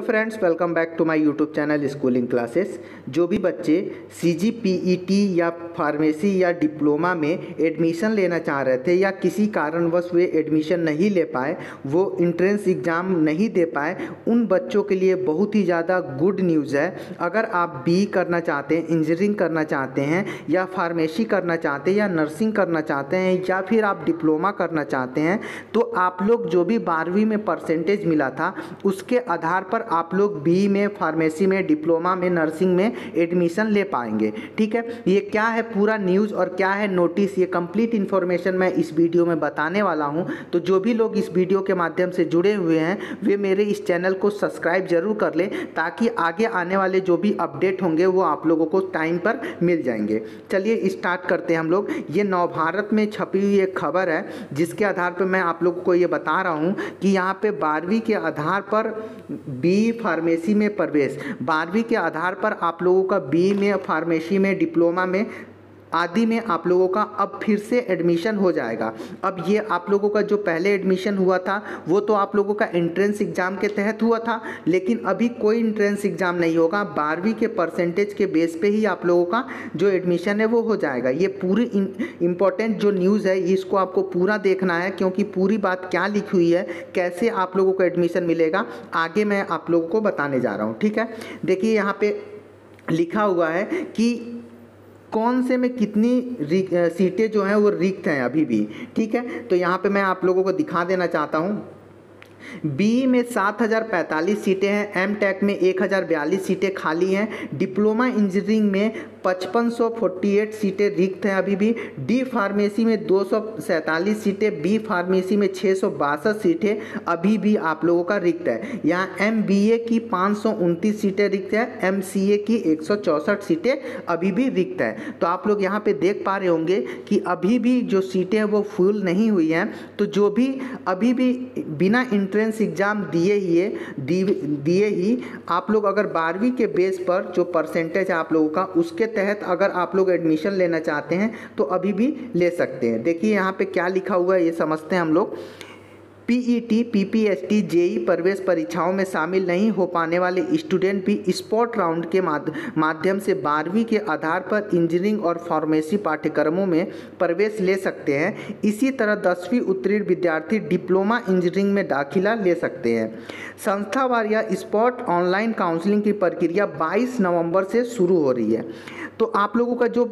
Hello friends, welcome back to my YouTube channel schooling classes. जो भी बच्चे CG PET या फार्मेसी या डिप्लोमा में एडमिशन लेना चाह रहे थे या किसी कारणवश वे एडमिशन नहीं ले पाए, वो इंट्रेंस एग्ज़ाम नहीं दे पाए, उन बच्चों के लिए बहुत ही ज़्यादा गुड न्यूज़ है। अगर आप बीई करना चाहते हैं, इंजीनियरिंग करना चाहते हैं या फार्मेसी करना चाहते हैं या नर्सिंग करना चाहते हैं या फिर आप डिप्लोमा करना चाहते हैं, तो आप लोग जो भी 12वीं में परसेंटेज मिला था उसके आधार पर आप लोग बीई में, फार्मेसी में, डिप्लोमा में, नर्सिंग में एडमिशन ले पाएंगे। ठीक है, ये क्या है पूरा न्यूज़ और क्या है नोटिस, ये कंप्लीट इन्फॉर्मेशन मैं इस वीडियो में बताने वाला हूँ। तो जो भी लोग इस वीडियो के माध्यम से जुड़े हुए हैं वे मेरे इस चैनल को सब्सक्राइब जरूर कर लें, ताकि आगे आने वाले जो भी अपडेट होंगे वो आप लोगों को टाइम पर मिल जाएंगे। चलिए स्टार्ट करते हैं हम लोग। ये नवभारत में छपी हुई एक खबर है जिसके आधार पर मैं आप लोगों को ये बता रहा हूँ कि यहाँ पर 12वीं के आधार पर बीई फार्मेसी में प्रवेश, 12वीं के आधार पर आप लोगों का बीई में, फार्मेसी में, डिप्लोमा में आदि में आप लोगों का अब फिर से एडमिशन हो जाएगा। अब ये आप लोगों का जो पहले एडमिशन हुआ था वो तो आप लोगों का एंट्रेंस एग्ज़ाम के तहत हुआ था, लेकिन अभी कोई एंट्रेंस एग्ज़ाम नहीं होगा। 12वीं के परसेंटेज के बेस पे ही आप लोगों का जो एडमिशन है वो हो जाएगा। ये पूरी इम्पोर्टेंट जो न्यूज़ है इसको आपको पूरा देखना है, क्योंकि पूरी बात क्या लिखी हुई है, कैसे आप लोगों को एडमिशन मिलेगा, आगे मैं आप लोगों को बताने जा रहा हूँ। ठीक है, देखिए यहाँ पर लिखा हुआ है कि कौन से में कितनी सीटें जो हैं वो रिक्त हैं अभी भी। ठीक है, तो यहाँ पे मैं आप लोगों को दिखा देना चाहता हूँ। बीई में 7045 सीटें हैं, एमटेक में 1042 सीटें खाली हैं, डिप्लोमा इंजीनियरिंग में 5548 सीटें रिक्त हैं अभी भी, डी फार्मेसी में 247 सीटें, बी फार्मेसी में 662 सीटें अभी भी आप लोगों का रिक्त है। यहाँ एमबीए की 529 सीटें रिक्त है, एमसीए की 164 सीटें अभी भी रिक्त है। तो आप लोग यहाँ पे देख पा रहे होंगे कि अभी भी जो सीटें हैं वो फुल नहीं हुई हैं। तो जो भी अभी भी बिना एंट्रेंस एग्ज़ाम दिए ही आप लोग अगर 12वीं के बेस पर जो परसेंटेज है आप लोगों का उसके तहत अगर आप लोग एडमिशन लेना चाहते हैं तो अभी भी ले सकते हैं। देखिए यहाँ पे क्या लिखा हुआ है, ये समझते हैं हम लोग। पीईटी, पीपीएसटी, जेई प्रवेश परीक्षाओं में शामिल नहीं हो पाने वाले स्टूडेंट भी स्पॉट राउंड के माध्यम से 12वीं के आधार पर इंजीनियरिंग और फार्मेसी पाठ्यक्रमों में प्रवेश ले सकते हैं। इसी तरह 10वीं उत्तीर्ण विद्यार्थी डिप्लोमा इंजीनियरिंग में दाखिला ले सकते हैं। संस्थावार या स्पॉट ऑनलाइन काउंसलिंग की प्रक्रिया 22 नवंबर से शुरू हो रही है। तो आप लोगों का जो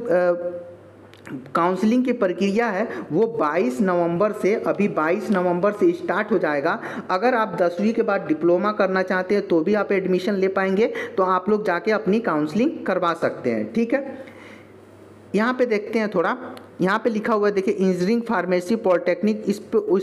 काउंसलिंग की प्रक्रिया है वो 22 नवंबर से, अभी 22 नवंबर से स्टार्ट हो जाएगा। अगर आप 10वीं के बाद डिप्लोमा करना चाहते हैं तो भी आप एडमिशन ले पाएंगे, तो आप लोग जाके अपनी काउंसलिंग करवा सकते हैं। ठीक है, यहाँ पे देखते हैं थोड़ा, यहाँ पे लिखा हुआ है देखिए, engineering, pharmacy, polytechnic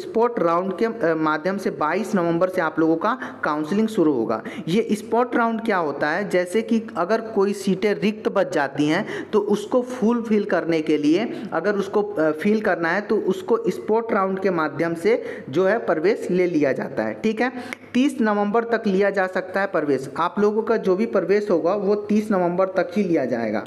spot round के माध्यम से 22 नवंबर से आप लोगों का काउंसलिंग शुरू होगा। ये स्पॉट राउंड क्या होता है, जैसे कि अगर कोई सीटें रिक्त बच जाती हैं तो उसको फुल फिल करने के लिए, अगर उसको फिल करना है तो उसको स्पॉट राउंड के माध्यम से जो है प्रवेश ले लिया जाता है। ठीक है, 30 नवंबर तक लिया जा सकता है प्रवेश। आप लोगों का जो भी प्रवेश होगा वो 30 नवंबर तक ही लिया जाएगा।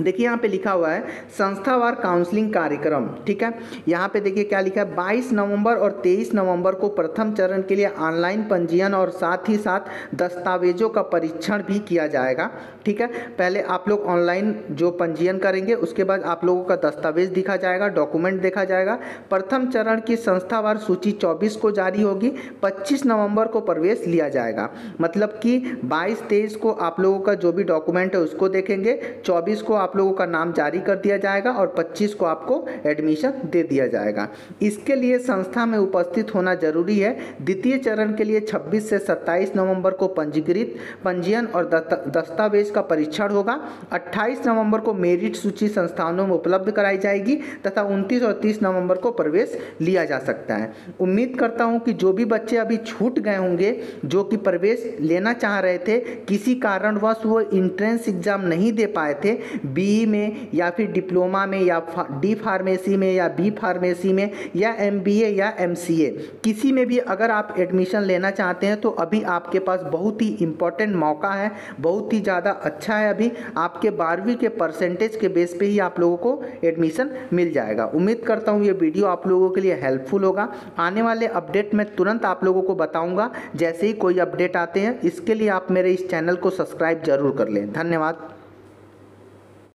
देखिए यहाँ पे लिखा हुआ है संस्थावार काउंसलिंग कार्यक्रम। ठीक है, यहाँ पे देखिए क्या लिखा है, 22 नवंबर और 23 नवंबर को प्रथम चरण के लिए ऑनलाइन पंजीयन और साथ ही साथ दस्तावेजों का परीक्षण भी किया जाएगा। ठीक है, पहले आप लोग ऑनलाइन जो पंजीयन करेंगे उसके बाद आप लोगों का दस्तावेज दिखा जाएगा, डॉक्यूमेंट देखा जाएगा। प्रथम चरण की संस्थावार सूची 24 को जारी होगी, 25 नवम्बर को प्रवेश लिया जाएगा। मतलब कि 22-23 को आप लोगों का जो भी डॉक्यूमेंट है उसको देखेंगे, 24 को आप लोगों का नाम जारी कर दिया जाएगा और 25 को आपको एडमिशन दे दिया जाएगा। इसके लिए संस्था में उपस्थित होना जरूरी है। द्वितीय चरण के लिए 26 से 27 नवंबर को पंजीयन और दस्तावेज का परीक्षण होगा। 28 नवंबर को मेरिट सूची संस्थानों में उपलब्ध कराई जाएगी तथा 29 और 30 नवंबर को प्रवेश लिया जा सकता है। उम्मीद करता हूं कि जो भी बच्चे अभी छूट गए होंगे, जो कि प्रवेश लेना चाह रहे थे, किसी कारणवश वो इंट्रेंस एग्जाम नहीं दे पाए थे, बीई में या फिर डिप्लोमा में या डी फार्मेसी में या बी फार्मेसी में या एमबीए या एमसीए किसी में भी अगर आप एडमिशन लेना चाहते हैं तो अभी आपके पास बहुत ही इम्पोर्टेंट मौका है, बहुत ही ज़्यादा अच्छा है। अभी आपके 12वीं के परसेंटेज के बेस पे ही आप लोगों को एडमिशन मिल जाएगा। उम्मीद करता हूँ ये वीडियो आप लोगों के लिए हेल्पफुल होगा। आने वाले अपडेट में तुरंत आप लोगों को बताऊँगा जैसे ही कोई अपडेट आते हैं। इसके लिए आप मेरे इस चैनल को सब्सक्राइब जरूर कर लें। धन्यवाद।